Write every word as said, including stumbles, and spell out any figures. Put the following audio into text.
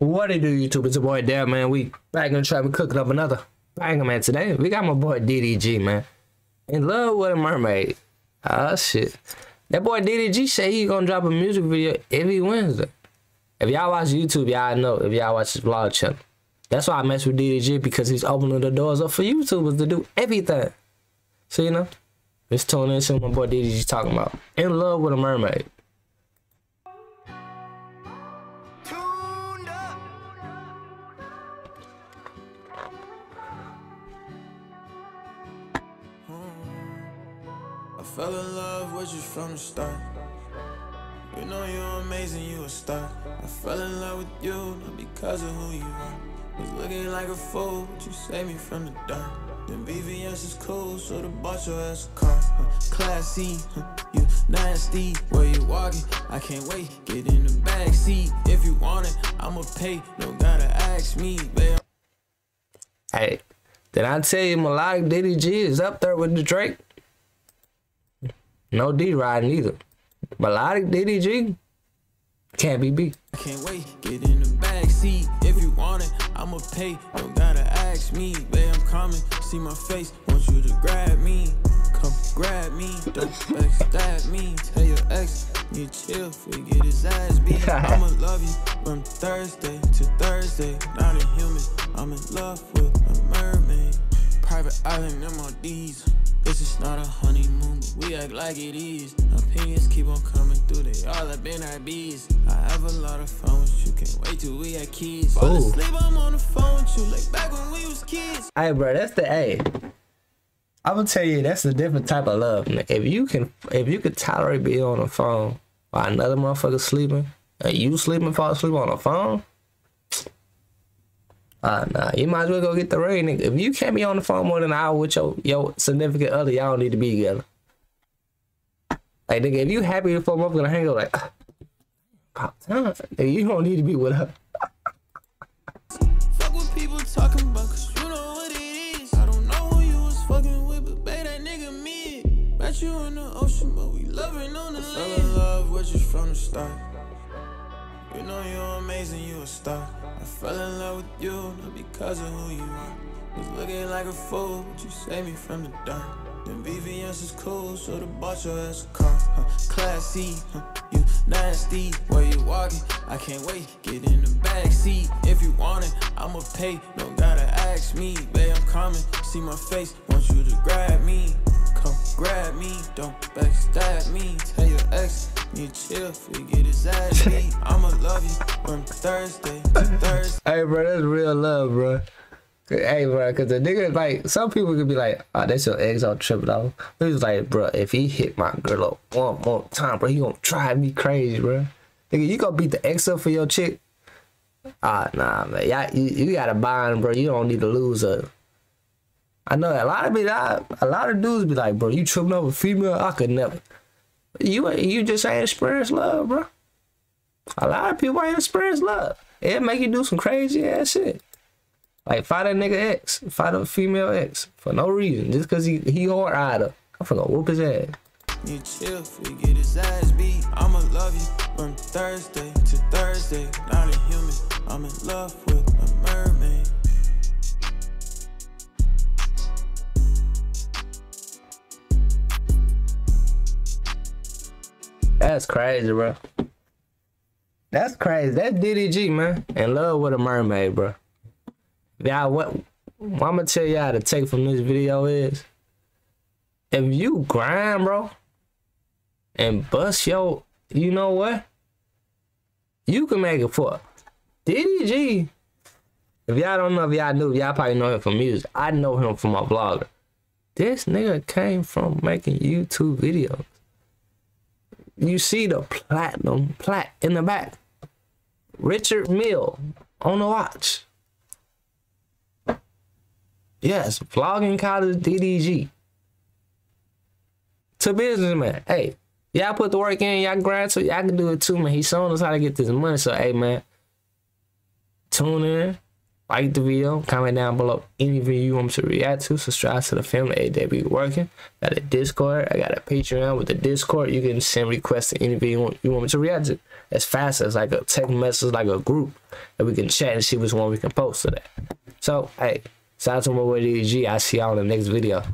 What it do, YouTube? It's your boy there, man. We back gonna try to cook it up another banger, man. Today we got my boy D D G, man. In Love with a Mermaid. Ah, shit. That boy D D G say he gonna drop a music video every Wednesday. If y'all watch YouTube, y'all know. If y'all watch his vlog channel, that's why I mess with D D G, because he's opening the doors up for YouTubers to do everything. So you know, let's tune in to what my boy D D G talking about. In Love with a Mermaid. I fell in love with you from the start. You know you're amazing, you a star. I fell in love with you, not because of who you are. Was looking like a fool, but you saved me from the dark. Then V V S is cool, so the bought your ass a car. Huh, classy, huh, you nasty. Where you walking? I can't wait, get in the backseat. If you want it, I'ma pay, no gotta ask me, babe. Hey, did I tell you melodic D D G is up there with the Drake? No D riding either. Melodic D D G can't be beat. I can't wait, get in the backseat. If you want it, I'ma pay. Don't gotta ask me, babe, I'm coming. See my face, want you to grab me. Come grab me, don't backstab me. Tell your ex, you chill, forget his ass beat. I'ma love you from Thursday to Thursday. Not a human, I'm in love with a mermaid. Private island, M O Ds. This is not a honeymoon, we act like it is. Opinions keep on coming through, they all up in our bees. I have a lot of fun with you, can't wait till we had kids. Fall asleep, I'm on the phone with you, like back when we was kids. Hey, bro, that's the A. I'm gonna tell you, that's a different type of love. If you can, if you can tolerate being on the phone while another motherfucker sleeping, and you sleeping, fall asleep on the phone. Uh, nah, you might as well go get the ring, nigga. If you can't be on the phone more than an hour with your, your significant other, y'all don't need to be together. Like, nigga, if you happy to phone up, gonna hang up, like, pop time, nigga, you don't need to be with her. Fuck what people talking about, cause you know what it is. I don't know who you was fucking with, but babe, that nigga me. Met you in the ocean, but we loving on the land. I fell in love with you from the start. You know you're amazing, you a star. I fell in love with you, not because of who you are. Was looking like a fool, but you saved me from the dark. Then V V S is cool, so the bought your ass a car. Huh, classy, huh, you nasty. Where you walking? I can't wait, get in the backseat. If you want it, I'ma pay, don't gotta ask me. Babe, I'm coming, see my face, want you to grab me. Come grab me, don't backstab me. Tell your ex, you chill, forget his ass beat. I'ma love you from Thursday to Thursday. Hey, bro, that's real love, bro. Hey, bro, because the nigga, like, some people could be like, oh, that's your ex, I'll trip it off. He was like, bro, if he hit my girl up one more time, bro, he gonna drive me crazy, bro. Nigga, you gonna beat the ex up for your chick? Ah, nah, man. Y'all, you, you gotta bond, bro. You don't need to lose her. I know a lot of people, a lot of dudes be like, bro, you tripping over a female? I could never. You you just ain't experienced love, bro. A lot of people ain't experienced love. It make you do some crazy ass shit. Like fight a nigga ex, fight a female ex for no reason, just cause he he or either. I'm finna whoop his ass. You chill, forget his ass beat. I'ma love you from Thursday to Thursday. Not a human, I'm in love with a mermaid. That's crazy, bro. That's crazy. That's D D G, man. In Love with a Mermaid, bro. Y'all, what, what I'm gonna tell y'all to take from this video is, if you grind, bro, and bust your, you know what? You can make it for D D G. If y'all don't know, if y'all knew, y'all probably know him from music. I know him from my vlogger. This nigga came from making YouTube videos. You see the platinum plat in the back. Richard Mill on the watch. Yes, vlogging college D D G. To businessman. Hey, y'all put the work in, y'all grind, so y'all can do it too, man. He's showing us how to get this money. So hey, man, tune in, like the video, comment down below any video you want me to react to, subscribe to the family every day we working, got a Discord, I got a Patreon with the Discord, you can send requests to any video you want, you want me to react to, as fast as like a text message, like a group, and we can chat and see which one we can post to that. So, hey, shout out to my boy D D G, I'll see y'all in the next video.